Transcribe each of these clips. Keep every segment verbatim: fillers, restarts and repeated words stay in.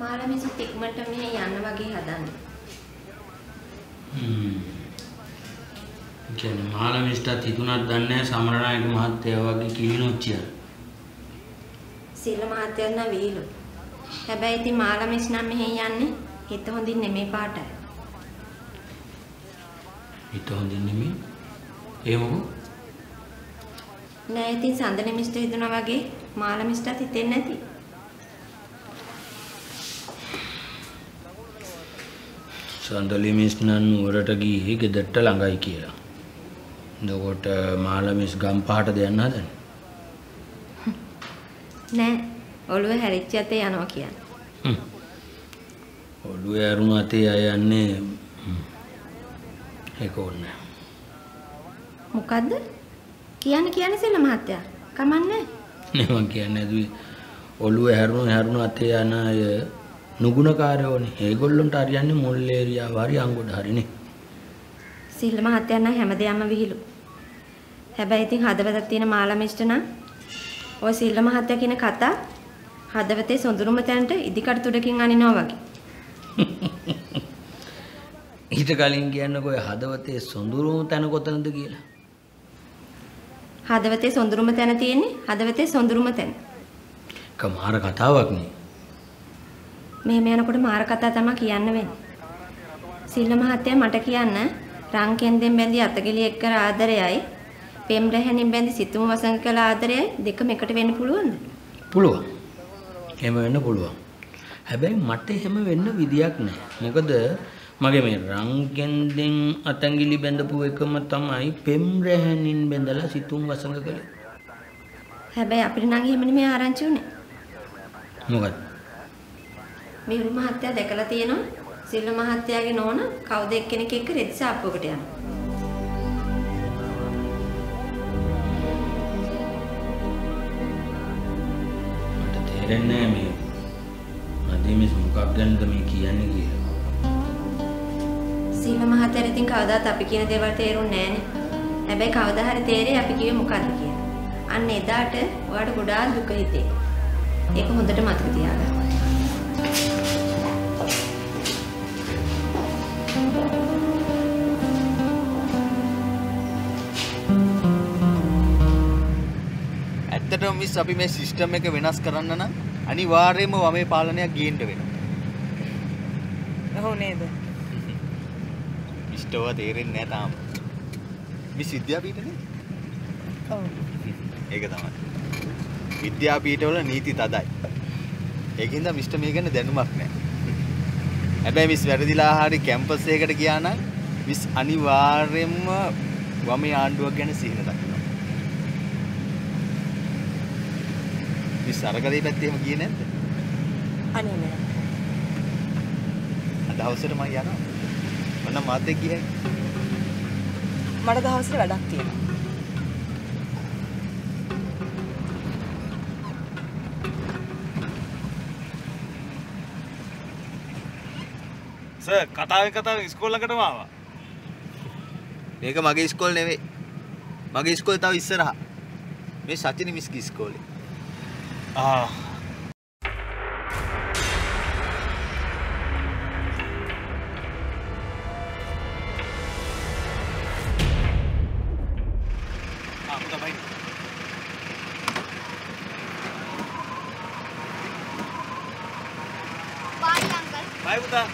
මාළ මිසුත් ඉක්මනට මෙහෙ යන්න වගේ හදන්න. හ්ම්. කියන්නේ මාළ මිස්ටත් හිතුණත් දන්නේ නැහැ සමරනායක මහත්තයා වගේ කිවිනොච්චිය. සීල මහත්තයා නම් වීලු. හැබැයි ඉතින් මාළ මිස් නම් මෙහෙ යන්නේ හිත හොඳින් නෙමෙයි පාටයි. හිත හොඳින් නෙමෙයි. ඒ මොකෝ? නෑ ඉතින් සඳන මිස්ට හිතුණා වගේ මාළ මිස්ටත් හිතෙන්නේ නැති. Sandali Miss nan nuwarata gihi gedatta ළඟයි කියලා. එතකොට මාළ මිස් ගම් පහට දෙන්න හදන්නේ. නෑ ඔළුව හැරිච්ච යතේ යනවා කියන්නේ. ඔළුව ඇරුණාට අය යන්නේ ඒක ඕනේ. මොකද්ද? කියන්න කියන්නේ සෙල්ල මහත්තයා. කමන්නේ. නේ මං කියන්නේ දුවේ ඔළුව හැරුණ හැරුණාට යන අය නුගුණකාරයෝනේ ඒගොල්ලන්ට හරියන්නේ මුල් ඒරියාව හරි අංගොඩ හරිනේ. සිල්ල මහත්තයා නම් හැමදේම විහිළු. හැබැයි ඉතින් හදවතට තියෙන මාළ මිෂ්ඨ නම් ඔය සිල්ල මහත්තයා කියන කතා හදවතේ සොඳුරුම තැනට ඉදිකට තුඩකින් අනිනවා වගේ. ඊට කලින් කියන්නකෝ ඔය හදවතේ සොඳුරුම තැන කොතනද කියලා. හදවතේ සොඳුරුම තැන තියෙන්නේ හදවතේ සොඳුරුම තැන. කමාර කතාවක් නේ. මෙහෙම යනකොට මාර කතා තමයි කියන්න වෙන්නේ. සිල්ල මහත්තයා මට කියන්න රංකෙන්දෙන් බැඳි අතගලිය එක්ක ආදරයයි, පෙම් රැහෙනින් බැඳි සිතුම වසඟ කළ ආදරයයි දෙකම එකට වෙන්න පුළුවන්ද? පුළුවන්. එහෙම වෙන්න පුළුවන්. හැබැයි මට එහෙම වෙන්න විදියක් නැහැ. මොකද මගේ මේ රංකෙන්දෙන් අතගලිය බැඳපු එකම තමයි පෙම් රැහෙනින් බැඳලා සිතුම වසඟ කළේ. හැබැයි අපිට නම් එහෙම නෙමෙයි ආරංචි උනේ. මොකද මිහිඳු මහත්තයා දැකලා තියෙනවා සිල්ල මහත්තයාගේ නෝන කවුද එක්කෙනෙක් එක්ක රෙදි සාප්පුවකට යනවා. මට තේරෙන්නේ මේ මදීමේ මොකක් ගැනද මේ කියන්නේ කියලා. සිල්ල මහත්තයාට ඉතින් කවදාත් අපි කියන දේවල් තේරුන්නේ නැහනේ. හැබැයි කවදා හරි තේරෙයි අපි කිව්වේ මොකක්ද කියලා. අන්න එදාට ඔයාට ගොඩාක් දුක හිතේ. ඒක හොඳට මතක තියාගන්න. ඇත්තටම මිස් අපි මේ සිස්ටම් එක වෙනස් කරන්න නම් අනිවාර්යයෙන්ම වමේ පාලනයක් ගේන්න වෙනවා. ඔව් නේද? ඉස්තව තේරෙන්නේ නැහැ තාම. මිස් විද්‍යාපීඨනේ? ඔව්. ඒක තමයි. විද්‍යාපීඨවල නීති තදයි. ඒකින්ද මිස්ටර් මේ ගැන දැනුමක් නැහැ. හැබැයි මිස් වැරදිලා හරි කැම්පස් එකකට ගියා නම් මිස් අනිවාර්යයෙන්ම වමේ ආණ්ඩුවක් ගැන සිහින දක්වනවා. මිස් අරගලේ පැත්තේ එහෙම ගියේ නැද්ද? අනේ නෑ. අද දවසට මම යනවා. මම මාත් එක්ක ගියයි. මට දවසට වැඩක් තියෙනවා. සර් කතාවෙන් කතාවෙන් ඉස්කෝල ළඟටම ආවා. මේක මගේ ඉස්කෝල නෙවෙයි. මගේ ඉස්කෝල තව ඉස්සරහ. මේ සචිනි මිස්ගේ ඉස්කෝලේ. ආ. බයි අංකල්. බයි පුතා.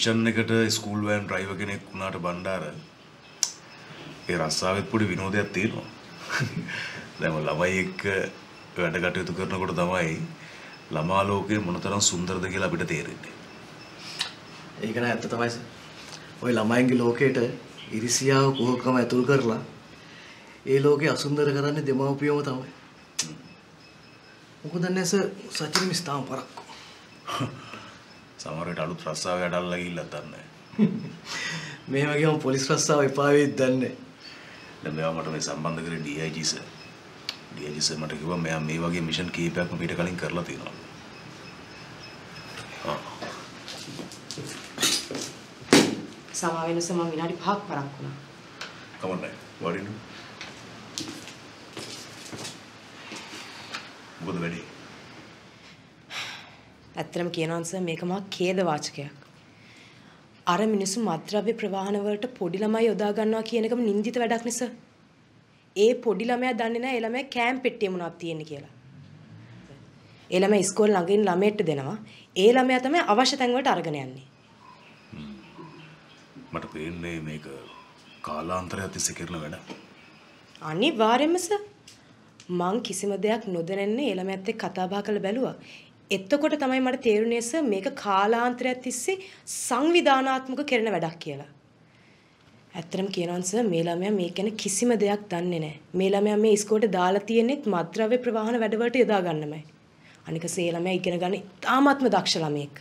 මිෂන් එකට ස්කූල් වෑන් ඩ්‍රයිවර් කෙනෙක් වුණාට බණ්ඩාර ඒ රස්සාවෙත් පොඩි විනෝදයක් තියෙනවා. දැන් ඔය ළමයි එක්ක වැඩ කටයුතු කරනකොට තමයි ළමා ලෝකේ මොනතරම් සුන්දරද කියලා අපිට තේරෙන්නේ. ඒක නෑ ඇත්ත තමයි. ඔය ළමයින්ගේ ලෝකයට ඉරිසියාව කුහකම ඇතුල් කරලා ඒ ලෝකේ අසුන්දර කරන්නේ දෙමව්පියෝම තමයි. මොකද නැස සචින් මිස් තාම පරක්කු. සමහර වෙලාවට අලුත් රස්සාව යඩල්ලා ගිහිල්ලා දන්නේ. මෙහෙම ගියම පොලිස් රස්සාව එපා වෙයිද දන්නේ. දැන් මේවා මට මේ සම්බන්ධ කරේ D I G sir. D I G sir මට කිව්වා මෙයා මේ වගේ මිෂන් කීපයක්ම පිට කලින් කරලා තියෙනවා. සමාවෙන්න සම විනාඩි පහක් පරක්කු වුණා. කමන්නේ. වඩින්න. මොකද වැඩි? ඇත්තටම කියනවා නම් සර් මේක මහා ඛේදවාචකයක්. අර මිනිස්සු මත්ද්‍රව්‍ය ප්‍රවාහන වලට පොඩි ළමයි යොදා ගන්නවා කියන එකම නිඳිත වැඩක් නේ සර්. ඒ පොඩි ළමයා දන්නේ නැහැ ඒ ළමයා කෑම් පෙට්ටිය මොනවද තියෙන්නේ කියලා. ඒ ළමයා ඉස්කෝල ළඟින් ළමයට දෙනවා. ඒ ළමයා තමයි අවශ්‍ය තැන් වලට අරගෙන යන්නේ. මට පේන්නේ මේක කාලාන්තරයක් තිස්සේ කරන වැඩ. අනිවාර්යයෙන්ම සර් මං කිසිම දෙයක් නොදැනන්නේ එළමැත්තේ කතා බහ කරලා බැලුවා. එතකොට තමයි මට තේරුනේ සර් මේක කාලාන්තරයක් තිස්සේ සංවිධානාත්මක කරන වැඩක් කියලා. ඇත්තටම කියනවා නම් සර් මේ ළමයා මේ ගැන කිසිම දෙයක් දන්නේ නැහැ. මේ ළමයා මේ ඉස්කෝලේ දාලා තියෙනෙත් මත්ද්‍රව්‍ය ප්‍රවාහන වැඩවලට යොදා ගන්නමයි. අනික සේ ළමයා ඉගෙන ගන්න ඉතාමත්ම දක්ෂ ළමයෙක්.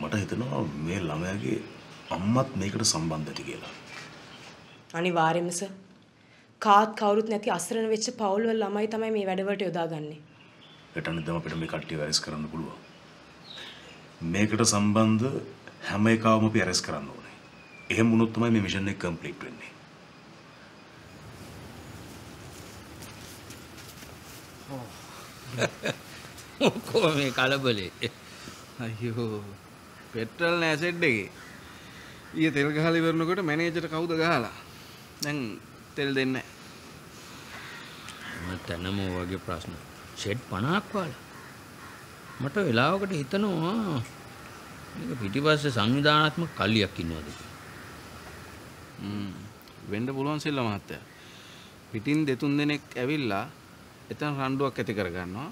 මට හිතෙනවා මේ ළමයාගේ අම්මත් මේකට සම්බන්ධ ඇති කියලා. අනිවාර්යයෙන්ම සර්. කාත් කවුරුත් නැති අසරණ වෙච්ච පවුල් වල ළමයි තමයි මේ වැඩවලට යොදාගන්නේ. ඒතනදි තමයි අපිට මේ කට්ටිය වැරස් කරන්න පුළුවන්. මේකට සම්බන්ධ හැම එකවම අපි ඇරස් කරන්න ඕනේ. එහෙම වුණොත් තමයි මේ මිෂන් එක කම්ප්ලීට් වෙන්නේ. කොහොම මේ කලබලේ. අයියෝ පෙට්‍රල් නෑ සෙට් එකේ. ඊයේ තෙල් ගහලා ඉවරනකොට මැනේජර් කවුද ගහලා. දැන් තෙල් දෙන්නේ නෑ. මට නමෝ වගේ ප්‍රශ්න. සෙට් පනහක් වල. මට වෙලාවකට හිතනවා මේක පිටිපස්සේ සංවිධානාත්මක කල්ලියක් ඉන්නවද කියලා. හ්ම් වෙන්න පුළුවන් සෙල්ලා මහත්තයා. පිටින් දෙතුන් දෙනෙක් ඇවිල්ලා එතන රණ්ඩුවක් ඇති කරගන්නවා.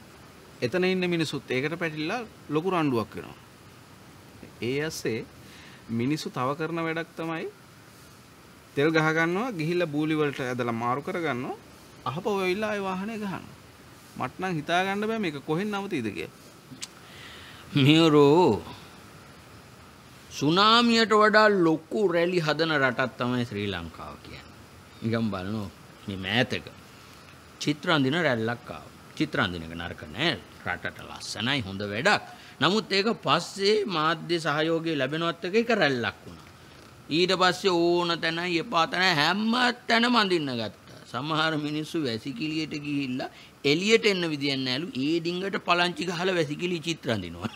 එතන ඉන්න මිනිස්සුත් ඒකට පැටලිලා ලොකු රණ්ඩුවක් වෙනවා. ඒ ඇස්සේ මිනිස්සු තව කරන වැඩක් තමයි තෙල් ගහ ගන්නවා ගිහිල්ලා බූලි වලට ඇදලා මාරු කර ගන්නවා අහපව වෙවිලා ආය වාහනේ ගහනවා. මට නම් හිතා ගන්න බෑ මේක කොහෙන් නවතිද කියලා. මියරෝ සුනාමියට වඩා ලොකු රැලි හදන රටක් තමයි ශ්‍රී ලංකාව කියන්නේ. නිකන් බලනවා මේ මෑතක චිත්‍ර අඳින රැල්ලක් ආවා. චිත්‍ර අඳින එක නරක නෑ. රටට ලස්සනයි හොඳ වැඩක්. නමුත් ඒක පස්සේ මාධ්‍ය සහයෝගය ලැබෙනවත් එක රැල්ලක් වුණා. ඊට පස්සේ ඕන තැන එපා තැන හැම තැනම අඳින්න ගත්තා. සමහර මිනිස්සු වැසිකිළියට ගිහිල්ලා එළියට එන්න විදියක් නැහැලු. ඒ ඩිංගට පලංචි ගහලා වැසිකිළි චිත්‍ර අඳිනවා.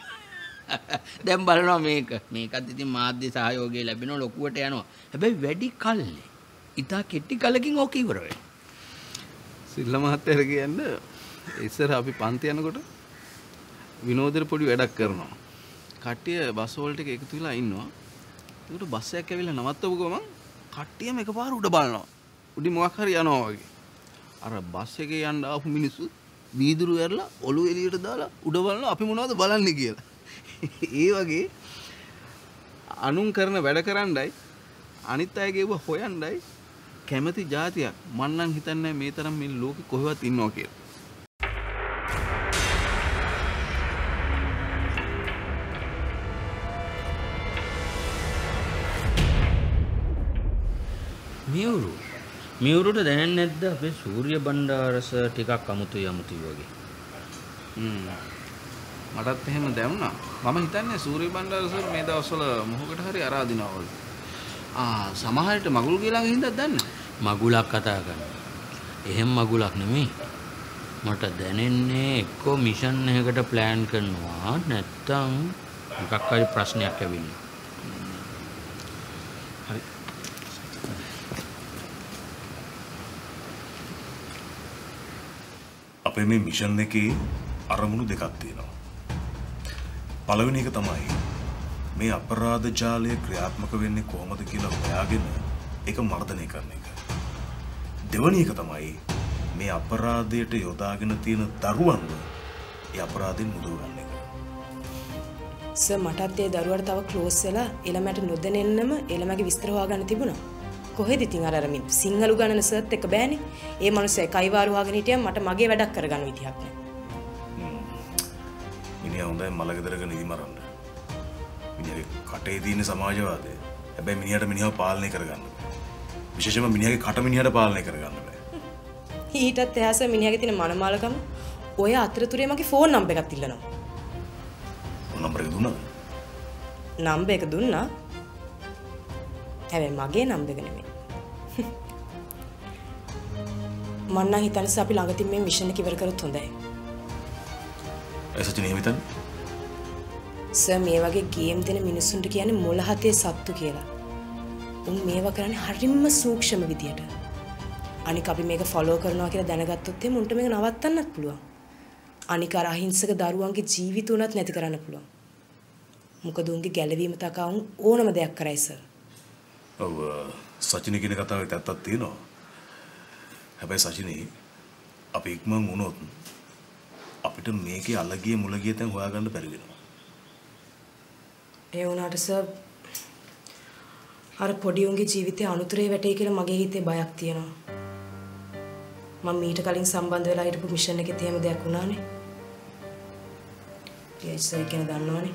දැන් බලනවා මේක. මේකත් ඉතින් මාධ්‍ය සහයෝගය ලැබෙන ලොකුවට යනවා. හැබැයි වැඩි කල්ලි. ඉතා කෙටි කලකින් ඕක ඉවර වෙනවා. සිල්ලා මහත්තයා කියන්නේ ඉස්සර අපි පන්ති යනකොට විනෝදෙට පොඩි වැඩක් කරනවා. කට්ටිය බස් වලට එකතු වෙලා ඉන්නවා. ඒකට බස් එකක් ඇවිල්ලා නවත්තපු ගමන් කට්ටියම එකපාර උඩ බලනවා. උඩි මොකක් හරි යනවා වගේ. අර බස් එකේ යන්න ආපු මිනිස්සු වීදුරු ඇරලා ඔළුව එළියට දාලා උඩ බලනවා අපි මොනවද බලන්නේ කියලා. ඒ වගේ අනුන් කරන වැඩ කරන්නයි අනිත් අය ගෙව හොයන්නයි කැමැති જાතියක් මන් නම් හිතන්නේ මේ තරම් මේ ලෝකෙ කොහෙවත් ඉන්නවා කියලා. මියුරු මියුරුට දැනෙන්නේ නැද්ද අපේ සූර්ය බණ්ඩාරස ටිකක් අමුතුයි අමුතුයි වගේ. හ්ම් මටත් එහෙම දැනුණා. මම හිතන්නේ සූර්ය බණ්ඩාරස මේ දවස්වල මොහොකට හරි ආරාධිනවා වගේ. ආ සමහරට මගුල් ගිලාගේ හින්දාද දන්නේ. මගුලක් කතා කරනවා. එහෙම මගුලක් නෙමෙයි. මට දැනෙන්නේ එක්කෝ මිෂන් එකකට ප්ලෑන් කරනවා නැත්තම් මොකක් හරි ප්‍රශ්නයක් ඇවිල්ලා. හරි අපේ මේ මිෂන් එකේ අරමුණු දෙකක් තියෙනවා. පළවෙනි එක තමයි මේ අපරාධ ජාලය ක්‍රියාත්මක වෙන්නේ කොහොමද කියලා හොයාගෙන ඒක මර්ධනය කරන එක. දෙවෙනි එක තමයි මේ අපරාධයට යොදාගෙන තියෙන දරුවන්ව ඒ අපරාධෙන් මුදවන්න එක. සර් මටත් ඒ දරුවාට තව ක්ලෝස් වෙලා එළමට නොදැනෙන්නම එළමගේ විස්තර හොයාගන්න තිබුණා. කොහෙද ඉතින් අර අර මේ සිංහල උගන්නන සර්ත් එක බෑනේ. ඒ මනුස්සයා කයි වාරු වහගෙන හිටියම මට මගේ වැඩක් කරගන්න විදිහක් නෑ. මිනිහා හොඳයි මලගෙදරක නිදි මරන්න. මිනිහගේ කටේ තියෙන සමාජවාදය. හැබැයි මිනිහාට මිනිහව පාලනය කරගන්න බෑ. විශේෂයෙන්ම මිනිහගේ කට මිනිහට පාලනය කරගන්න බෑ. ඊටත් එහාස මිනිහගේ තියෙන මනමාලකම ඔය අතරතුරේ මගේ ෆෝන් නම්බර් එකක් ඉල්ලනවා. නම්බර් එක දුන්නා. නම්බර් එක දුන්නා. හැබැයි මගේ නම්බර් එක නෙමෙයි. මම නම් හිතන්නේ අපි ළඟ තින් මේ මිෂන් එක ඉවර කරොත් හොඳයි. එසත් නෙමෙයි හිතන්නේ. සර් මේ වගේ ගේම් දෙන මිනිස්සුන්ට කියන්නේ මොළ හතේ සත්තු කියලා. උන් මේවා කරන්නේ හරිම සූක්ෂම විදියට. අනික අපි මේක ෆලෝ කරනවා කියලා දැනගත්තොත් එහෙම උන්ට මේක නවත්තන්නත් පුළුවන්. අනික අර අහිංසක දරුවන්ගේ ජීවිත උනත් නැති කරන්න පුළුවන්. මොකද උන්ගේ ගැළවීම තකා උන් ඕනම දෙයක් කරයි සර්. ඔව් සචිනි කියන කතාවේ ඇත්තක් තියෙනවා. හැබැයි සචිනි අපි ඉක්මන් වුණොත් අපිට මේකේ අලගිය මුලගිය තැන් හොයාගන්න බැරි වෙනවා. ඒ වුණාට සර් අර පොඩි උන්ගේ ජීවිතේ අනුතරේ වැටේ කියලා මගේ හිතේ බයක් තියෙනවා. මම මීට කලින් සම්බන්ධ වෙලා හිටපු මිෂන් එකේ තේම දෙයක් වුණානේ. ඒසයි කියන දන්නවනේ.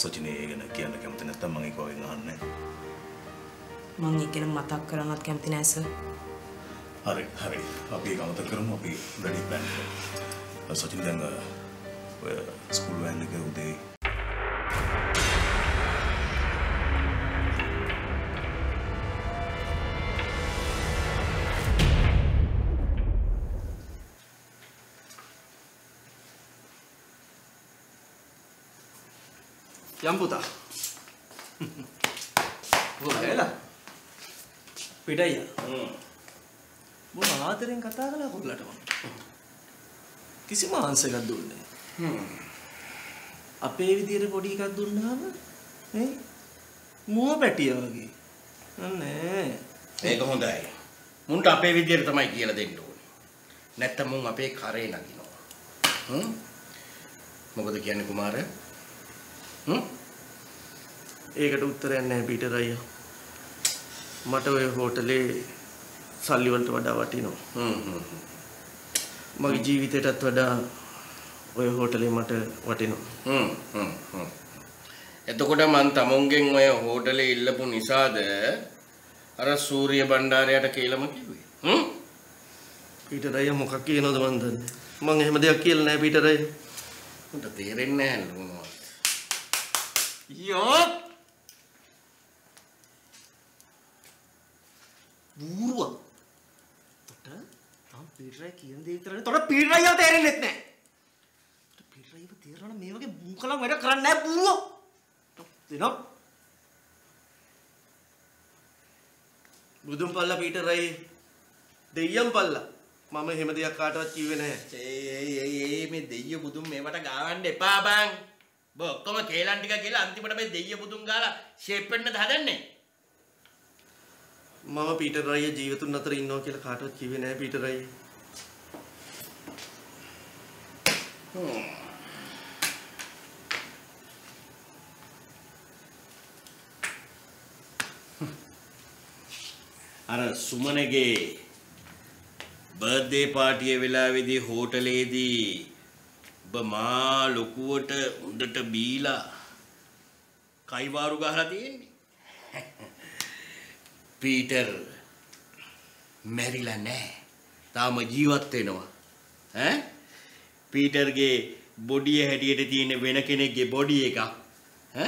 සචිනේ ගැන කියන්න කැමති නැත්නම් මම ඒක වගේ අහන්නේ නැහැ. මම ඒක ගැන මතක් කරන්නත් කැමති නැහැ සර්. හරි හරි අපි ඒක මතක් කරමු අපි රෙඩි ප්ලෑන් කරමු. සචින් දැන් ඔය ස්කූල් වෑන් එකේ උදේ Jambuta, bukan ya lah, beda ya. Bukan hati yang kata kalau aku lihat orang, kisi mah ansa kat dulu nih. Apa yang dia repoti kat dulu nih? Eh, mau beti apa lagi? Aneh. Eh, kamu dah. Muntah apa yang dia itu main gila deh dulu. Neta mau ngapain karain lagi no? Hmm? Mau kata kian kumar ya? ඒකට උත්තරයක් නැහැ Peter අයියා. මට ওই හෝටලේ සල්ලි වලට වඩා වටිනවා. හ්ම් මගේ ජීවිතයටත් වඩා ওই හෝටලේ මට වටිනවා. හ්ම් හ්ම් හ්ම්. එතකොට මං තමුන්ගෙන් ওই හෝටලේ ඉල්ලපු නිසාද අර සූර්ය බණ්ඩාරයාට කියලාම කිව්වේ. හ්ම් පීටර් අයියා මොකක් කියනවද මන් දන්නේ. මං එහෙම දෙයක් කියලා නැහැ පීටර් අයියා. උන්ට තේරෙන්නේ නැහැ නේද? Yop, buruan. Tuh, tam pirai kian deh itu, tuh pirai yang terin itu nih. Tuh pirai itu terin, mewah ke bukalah mereka keran nih buruan. Tuh, dengar? Budum palla pirai, dayam palla. Mama hemat dia kata ciuman ya. Ceh, me dayu budum mewah tak gawan deh, pa bang. Bok, kamu kehilangan tiga kehilangan, nanti pada bayi budung gala, shapen na thadan nih. Mama Peter raya, jiwa tuh natar inno kehilangan khato ciumin ya Peter raya. Hmm. Ara Sumanege birthday party villa vidi hotel edi. Bama lukuat undat bila kai baru gahla diin Peter Maryland eh tama jeevat wenawa eh Peter ge body e hadiyata thiyenne wena kenek ge body ekak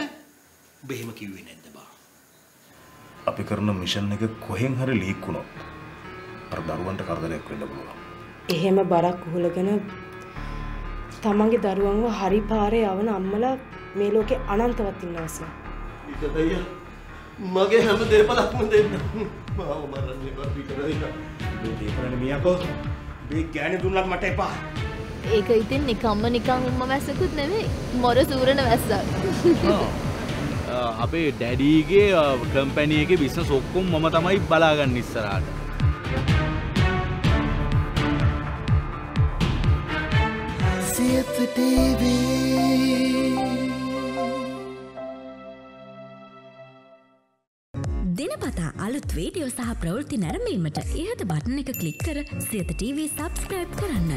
eh obe hema kiwwe nadda ba api karana mission ekak kohen hari leak unoth ara daruwanta karadalayak wenna buluwa ehema barak uhulagena තමන්ගේ දරුවන්ව හරි පාරේ යවන අම්මලා මේ ලෝකේ අනන්තවත් ඉන්නවා sir. ඊට අයියා මගේ හැම දෙපලක්ම දෙන්න. මාව මරන්න එපා පිටර අයියා. මේ දෙපරණ මියාකෝ මේ ගෑණි දුන්නත් මට එපා. ඒක ඉතින් නිකම්ම නිකම් උම්ම වැස්සකුත් නෙවෙයි. මොර සූරණ වැස්සක්. ඔව්. අපේ ඩැඩීගේ කම්පැනි එකේ බිස්නස් ඔක්කොම මම තමයි බලාගන්නේ ඉස්සරහට. Siyatha T V දිනපතා අලුත් වීඩියෝ සහ ප්‍රවෘත්ති නැරඹීමට ඉහත බටන් එක ක්ලික් කර සියත ටීවී subscribe කරන්න.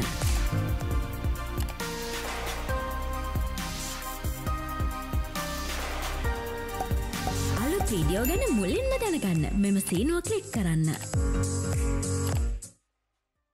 අලුත් වීඩියෝ ගැන මුලින්ම දැනගන්න මෙම සීනුව ක්ලික් කරන්න.